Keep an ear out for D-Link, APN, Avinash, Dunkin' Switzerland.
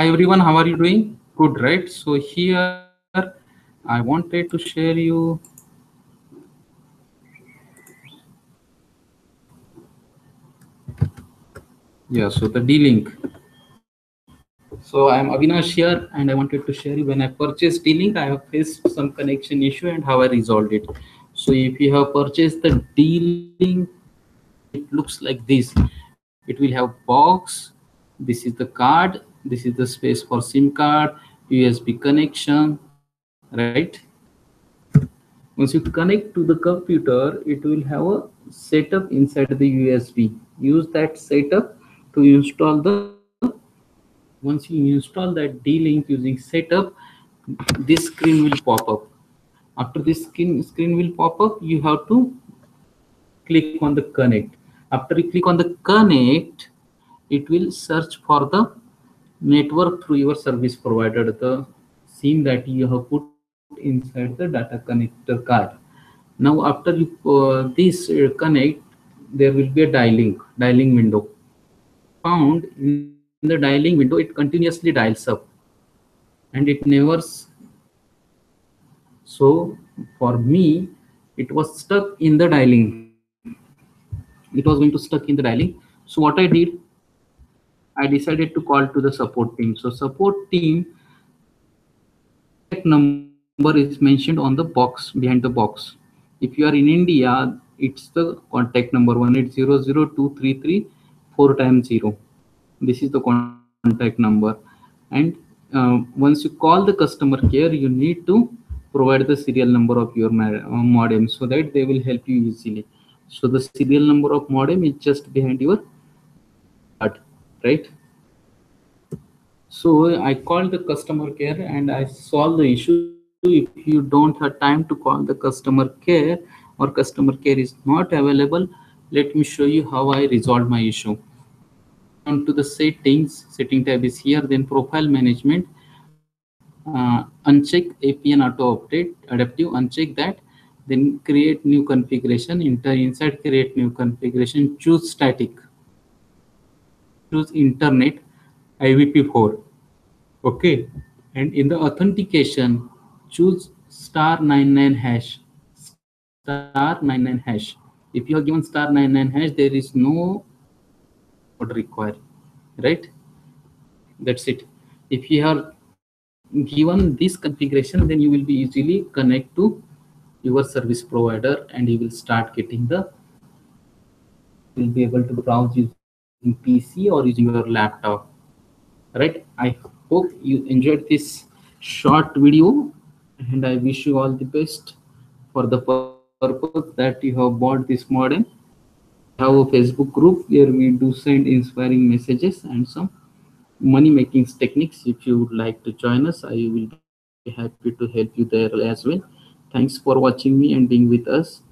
Hi everyone, how are you doing? Good, right? So here I wanted to share you. Yeah, so the D-Link. So I'm Avinash here, and I wanted to share you when I purchased D-Link, I have faced some connection issue and how I resolved it. So if you have purchased the D-Link, it looks like this. It will have box. This is the card. This is the space for SIM card, USB connection, right? Once you connect to the computer, it will have a setup inside the USB. Use that setup to install the, once you install that D-Link using setup, this screen will pop up. After this screen will pop up, you have to click on the connect. After you click on the connect, it will search for the network through your service provider, the SIM that you have put inside the data connector card. Now after you, this connect, there will be a dialing window. Found in the dialing window, it continuously dials up and it never. So for me, it was stuck in the dialing. It was going to stuck in the dialing. So what I did, I decided to call to the support team. So support team number is mentioned on the box, behind the box. If you are in India, it's the contact number 1800233 4x0. This is the contact number. And once you call the customer care, you need to provide the serial number of your modem so that they will help you easily. So the serial number of modem is just behind your card. Right. So I called the customer care and I solved the issue. If you don't have time to call the customer care or customer care is not available, let me show you how I resolved my issue. Onto the settings, setting tab is here, then profile management, uncheck APN auto update, adaptive, uncheck that, then create new configuration, enter inside, create new configuration, choose static. Choose internet IVP4, okay, and in the authentication choose *99#, *99#. If you are given *99#, there is no code required, right? That's it. If you are given this configuration, then you will be easily connect to your service provider, and you will start getting the. You'll be able to browse using PC or using your laptop, right? I hope you enjoyed this short video, and I wish you all the best for the purpose that you have bought this modem. I have a Facebook group where we do send inspiring messages and some money making techniques. If you would like to join us, I will be happy to help you there as well. Thanks for watching me and being with us.